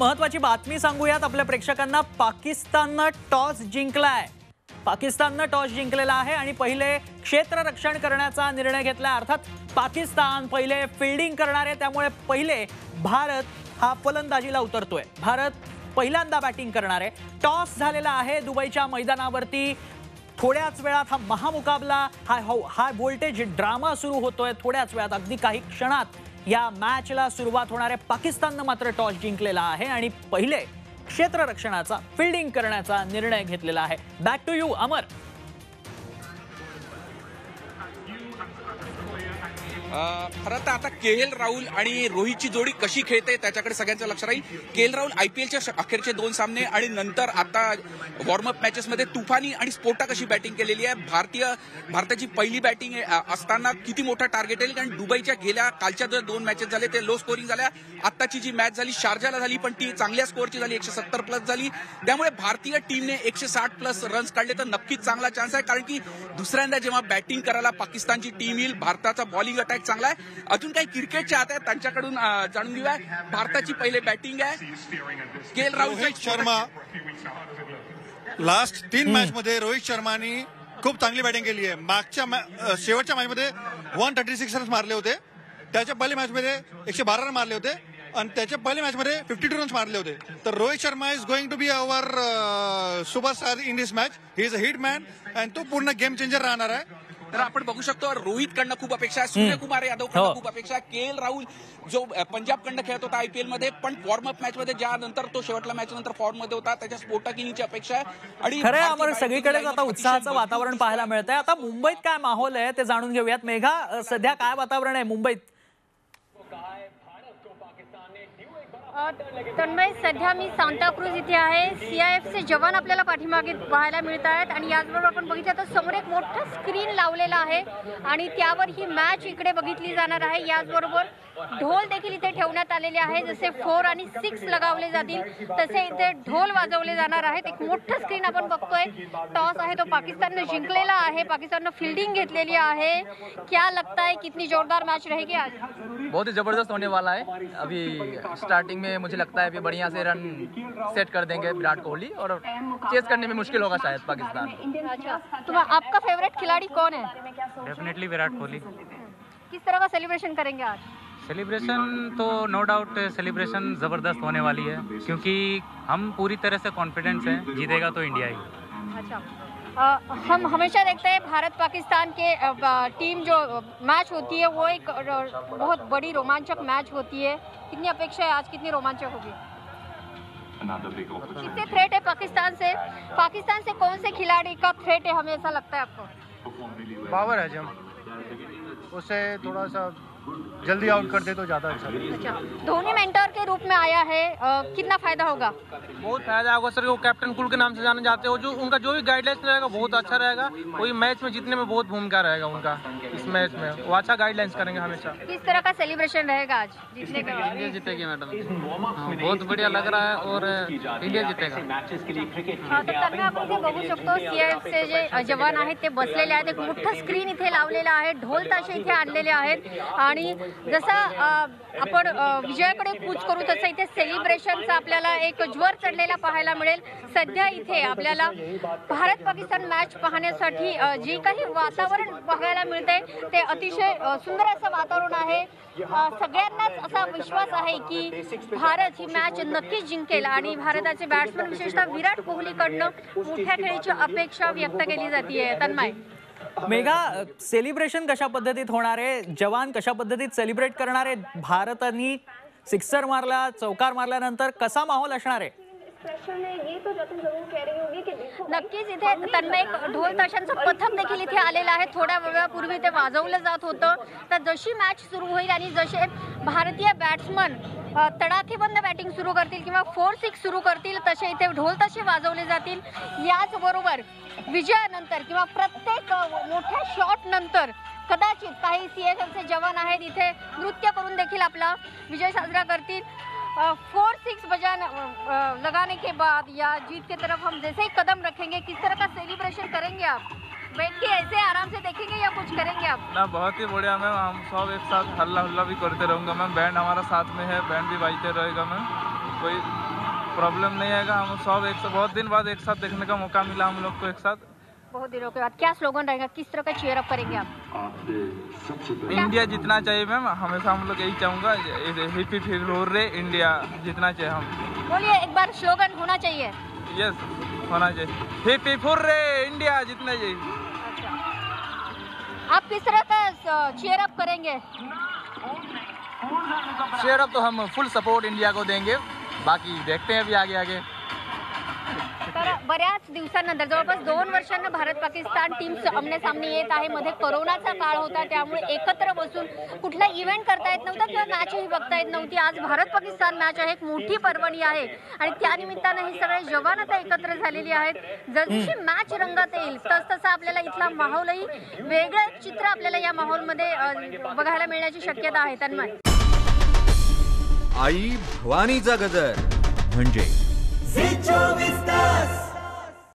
महत्वाची बातमी सांगूयात आपल्या प्रेक्षकांना। पाकिस्ताननं टॉस जिंकलाय, पाकिस्ताननं टॉस जिंकलेला आहे आणि पहिले क्षेत्ररक्षण करण्याचा निर्णय घेतला। अर्थात पाकिस्तान पहिले फील्डिंग करणार आहे, त्यामुळे पहिले भारत हा फलंदाजीला उतरतोय। भारत पहिल्यांदा बॅटिंग करणार आहे। टॉस झालेला आहे दुबईच्या मैदानावरती। थोड्याच वेळात हा महामुकाबला, हाय व्होल्टेज ड्रामा सुरू होतोय। थोड्याच वेळात अगदी काही क्षणात या मॅचला सुरुवात होणार आहे। पाकिस्ताननं मात्र टॉस जिंकलेला आहे आणि पहिले क्षेत्ररक्षणाचा फील्डिंग करण्याचा निर्णय घेतलेला आहे। Back to you Amar. खरं तर आता के एल राहुल आणि रोहितची जोडी कशी खेळते त्याच्याकडे सगळ्यांचं लक्ष राहील। के एल राहुल आयपीएलच्या अखेरचे 2 सामने आणि नंतर आता वॉर्मअप मॅचेसमध्ये तुफानी आणि स्पोर्टा कशी बॅटिंग केलेली आहे। भारताची पहिली बॅटिंग असताना किती मोठा टार्गेट आहे, कारण दुबईच्या गेल्या कालच्या जर 2 मॅचेस झाले ते लो स्कोरिंग झाल्या। आत्ताची जी मॅच झाली शारजाला झाली, पण ती चांगल्या स्कोअरची झाली, 170 प्लस झाली। त्यामुळे भारतीय टीमने 160 प्लस रन्स काढले तर नक्कीच चांगला चान्स आहे, कारण की दुसऱ्यांदा जेव्हा बॅटिंग करायला पाकिस्तानची टीम येईल। भारताचा बॉलिंग अटॅक चांगला आहे। अजून काही क्रिकेटच्या आता त्यांच्याकडून जाणून घेऊया। भारताची पहिले बॅटिंग आहे K L Rahul. Rohit Sharma last 3 match मध्ये रोहित शर्मानी खूप चांगली बॅटिंग केली आहे। मागच्या शेवटच्या मॅच मध्ये 136 रन्स मारले होते, त्याच्या पहिल्या मॅच मध्ये 112 रन मारले होते आणि त्याच्या पहिल्या मॅच मध्ये 52 रन्स मारले होते। तर Rohit Sharma is going to be our superstar in this match. He is a hit man आणि तो पूर्ण गेम चेंजर राहणार आहे। तर आपण बघू शकतो रोहित कडनं खूप अपेक्षा आहे, सूर्यकुमार यादव कडनं खूप अपेक्षा आहे। के एल राहुल जो पंजाब कडनं खेळत होता आयपीएल मध्ये, पण वॉर्मअप मॅच मध्ये ज्यानंतर तो शेवटला मॅच नंतर फॉर्म मध्ये होता, त्याच्या स्फोटक इनिंगची अपेक्षा आहे। आणि खरं आम्हाला सगळीकडे आता उत्साहाचं वातावरण पाहायला मिळत आहे। आता मुंबईत काय माहोल आहे ते जाणून घेऊयात। मेघा, सध्या काय वातावरण आहे मुंबईत? तन्मय, सध्या मी सांताक्रूज इथे आहे। सीआयएफचे जवान आपल्याला पाठीमागे पाहायला मिळत आहेत आणि याचबरोबर आपण बघितलं तर समोर एक मोठा स्क्रीन लावलेला आहे आणि त्यावर ही मॅच इकडे बघितली जाणार आहे। याचबरोबर ढोल देखील इथे ठेवण्यात आलेले आहे, जसे 4 आणि 6 लगावले जातील तसे इथे ढोल वाजवले जाणार आहेत। एक मोठं स्क्रीन आपण बघतोय। टॉस आहे तो पाकिस्तानने जिंकलेला आहे, पाकिस्ताननं फील्डिंग घेतलेली आहे। क्या लगता है कितनी जोरदार मॅच रहेगी आज? बहुत ही जबरदस्त होने वाला है। अभी स्टार्टिंग में मुझे लगता है अभी बढ़िया से रन सेट कर देंगे विराट कोहली और चेस करने में मुश्किल होगा शायद पाकिस्तान। अच्छा, तो आपका फेवरेट खिलाड़ी कौन है? डेफिनेटली विराट कोहली। किस तरह का सेलिब्रेशन करेंगे आज? सेलिब्रेशन तो नो डाउट सेलिब्रेशन ज़बरदस्त होने वाली है, क्योंकि हम पूरी तरह से कॉन्फिडेंस हैं जीतेगा तो इंडिया ही। अच्छा, हम हमेशा देखते हैं भारत पाकिस्तान के टीम जो मैच होती है वो एक बहुत बड़ी रोमांचक मैच होती है। कितनी अपेक्षा है आज, कितनी रोमांचक होगी? कितने थ्रेट है पाकिस्तान से? पाकिस्तान से कौन से खिलाड़ी का थ्रेट है हमें ऐसा लगता है आपको? बाबर आजम, उसे थोड़ा सा जल्दी आउट कर दे तो ज़्यादा अच्छा। अच्छा, धोनी मेंटर के रूप में आया है, कितना फायदा होगा? बहुत फायदा होगा सर, वो कैप्टन कूल के नाम से जाने जाते हो। जो उनका जो भी गाइडलाइंस रहेगा बहुत अच्छा रहेगा, कोई मैच में जीतने में बहुत भूमिका रहेगा उनका। इस मैच में वो अच्छा गाइडलाइंस करेंगे हमेशा। किस तरह का सेलिब्रेशन रहेगा आज जीतने का? इंडिया जीतेगी मैडम, बहुत बढ़िया लग रहा है और इंडिया जीतेगा। जे जवान आहेत ते बसलेले आहेत, एक मोठा स्क्रीन इथे लावलेला आहे, ढोल ताशे इथे आणलेले आहेत। जसा आपण विजयाकडे कूच करू तसं इथे सेलिब्रेशनचा आपल्याला एक ज्वर चढलेला पाहायला मिळेल। सध्या इथे आपल्याला भारत पाकिस्तान मॅच पाहण्यासाठी जे काही वातावरण बघायला मिळतंय ते अतिशय सुंदर असं वातावरण आहे। सगळ्यांनाच असा विश्वास आहे की भारत ही मॅच नक्की जिंकेल आणि भारताचे बॅट्समन विशेषतः विराट कोहलीकडनं मोठ्या खेळीची अपेक्षा व्यक्त केली जाते। तन्मय, मेघा, सेलिब्रेशन कशा पद्धतीत होणार आहे? जवान कशा पद्धतीत सेलिब्रेट करणार आहे? भारताने सिक्सर मारला, चौकार मारल्यानंतर कसा माहोल असणार आहे? नक्कीच इथे तन्मय ढोल ताशांचं पथक देखील इथे आलेलं आहे। थोड्या वेळापूर्वी ते वाजवलं जात होतं. तर जशी मॅच सुरू होईल आणि जसे भारतीय बॅट्समन तडाखेबंद बॅटिंग सुरू करतील किंवा 4-6 सुरू करतील तसे इथे ढोल ताशे वाजवले जातील। याचबरोबर विजयानंतर किंवा प्रत्येक मोठ्या शॉट नंतर कदाचित काही सीएसएफचे जवान आहेत इथे नृत्य करून देखील आपला विजय साजरा करतील। 4-6 लगाने के बाद या जीत के तरफ हम जैसे ही कदम रखेंगे, किस तरह का सेलिब्रेशन करेंगे आप? बैठ के ऐसे आराम से देखेंगे या कुछ करेंगे आप? ना, बहुत ही बढ़िया मैम, हम सब एक साथ हल्ला हुल्ला भी करते रहूँगा मैम। बैंड हमारा साथ में है, बैंड भी बजते रहेगा मैम। कोई प्रॉब्लम नहीं आएगा। हम सब एक बहुत दिन बाद एक साथ देखने का मौका मिला हम लोग को एक साथ बहुत दिनों के बाद। क्या स्लोगन रहेगा, किस तरह का चीयर अप करेंगे आप? इंडिया जितना चाहिए मैम, हमेशा हम लोग यही चाहूँगा, हिपी फिर हो रे इंडिया जितना चाहिए। हम बोलिए एक बार, स्लोगन होना चाहिए। यस होना चाहिए, हिपी फुर रे इंडिया जितना चाहिए। अच्छा, आप किस तरह का चीयर अप करेंगे? चीयर अप तो हम फुल सपोर्ट इंडिया को देंगे, बाकी देखते हैं अभी आगे आगे। तर बऱ्याच दिवसानंतर, जवळपास 2 वर्षांना भारत पाकिस्तान टीम आमनेसामने येत आहे। मध्ये कोरोनाचा काळ होता, त्यामुळे एकत्र बसून कुठला इव्हेंट करता येत नव्हता किंवा मॅचही बघता येत नव्हती। आज भारत पाकिस्तान मॅच आहे, एक मोठी पर्वणी आहे आणि त्यानिमित्ताने हे सगळे जवान आता एकत्र झालेले आहेत। जशी मॅच रंगात येईल तसतसा आपल्याला इथला माहोलही वेगळं चित्र आपल्याला या माहोलमध्ये बघायला मिळण्याची शक्यता आहे। तन्मय, आई भवानीचा गजर म्हणजे